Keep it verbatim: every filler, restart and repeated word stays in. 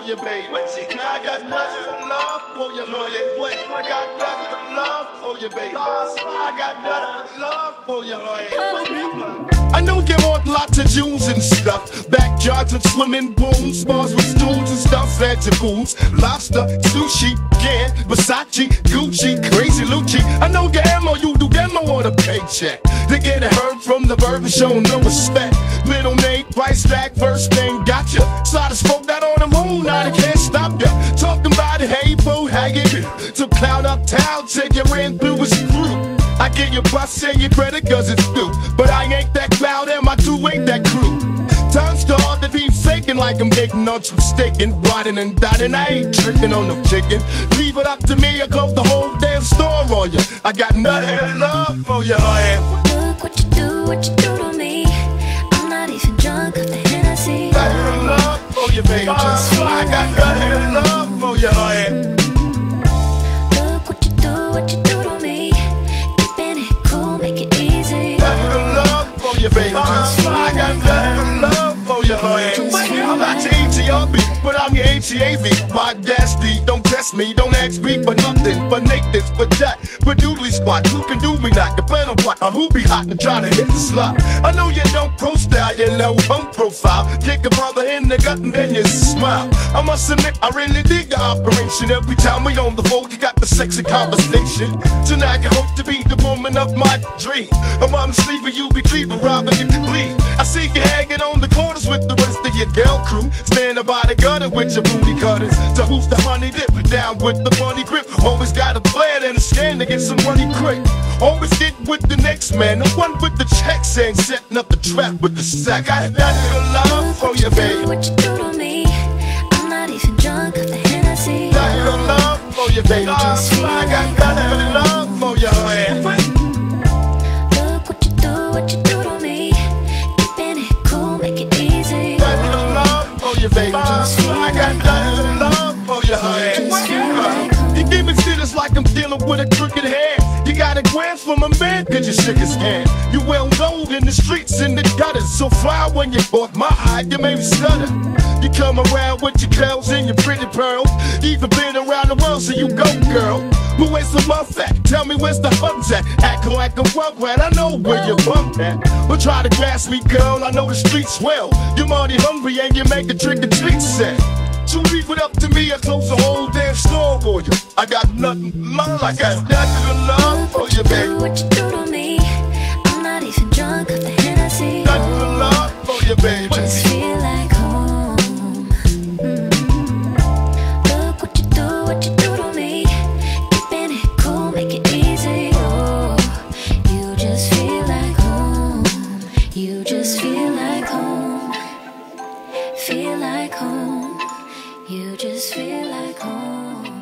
for you, baby. I got nothing but love for you, loyal boy. I got nothing but love for you, baby. I got nothing but love for you, loyal boy. I know there aren't lots of Jews and stuff. Backyards with swimming pools, bars with stools and stuff. Fancy foods, lobster, sushi, can, Versace, Gucci, crazy Lucci. I know the M O U do demo on a paycheck. They get it heard from the verb and show no respect. Middle name, price tag, first name, gotcha. Slide a spoke out on the moon, now they can't stop ya. Talking about it, hey, boo, hanging to cloud uptown, said you ran through as a group. I get your bus and your credit cause it's due, but I ain't that cloud and my two ain't that crew. Time's too hard to be faking like I'm getting on some sticking, riding and dotting, I ain't tricking on no chicken. Leave it up to me, I close the whole damn store on you. I got nothing but love for you, oh yeah. Look what you do, what you do to me. I'm not even drunk off the Hennessy. Nothing but love for you, baby. I got nothing but love for you, oh yeah. Baby. I got nothing but love for you, baby. I'm not your A T R B, but I'm your H E A V. My dasty, don't test me, don't ask me for nothing. But make this, but that, but doodly squat. Who can do me like a plan on what? I'm who be hot and try to hit the slot. I know you don't pro-style, you know I'm profile. Kick a brother in the gut and then you smile. I must admit, I really dig the operation. Every time we on the road, you got the sexy conversation. Tonight, I hope to be the woman of my dream. I'm on the sleeve, you be creeping, robbing if you bleed. I see you hanging on the corners with the rest of your girl crew. Standing by the gutter with your booty cutters. So who's the honey dip? Down with the money grip. Always got a plan and a scan to get some money quick. Always get with the next man. The one with the checks and setting up the trap with the sack. I got nothing but love for you, baby. What you do to me? I'm not even drunk off the Hennessy. Nothing but love for you, baby. I got nothing but love for you, man. Baby. I got nothing but love for you, honey. You give me feelings like I'm dealing with a crooked hand. You got a glance from a man, cause you shook his hand. You well known in the streets, in the gutters. So fly when you caught my eye, you made me stutter. You come around with your curls and your pretty pearls. Even been around the world, so you go, girl. But where's the love at? Tell me where's the hugs at? Act like a rugrat, I know where your bump at. But try to grasp me, girl, I know the streets well. You're mighty hungry and you make a trick or treat set. So leave it up to me, I close the whole damn store for you. I got nothing but love, I got nothing but love for you, baby. What you do to me? I'm not even drunk off the Hennessy. Nothing but love for you, baby. Just feel like home. Mm. Look what you do, what you do. Feel like home, you just feel like home.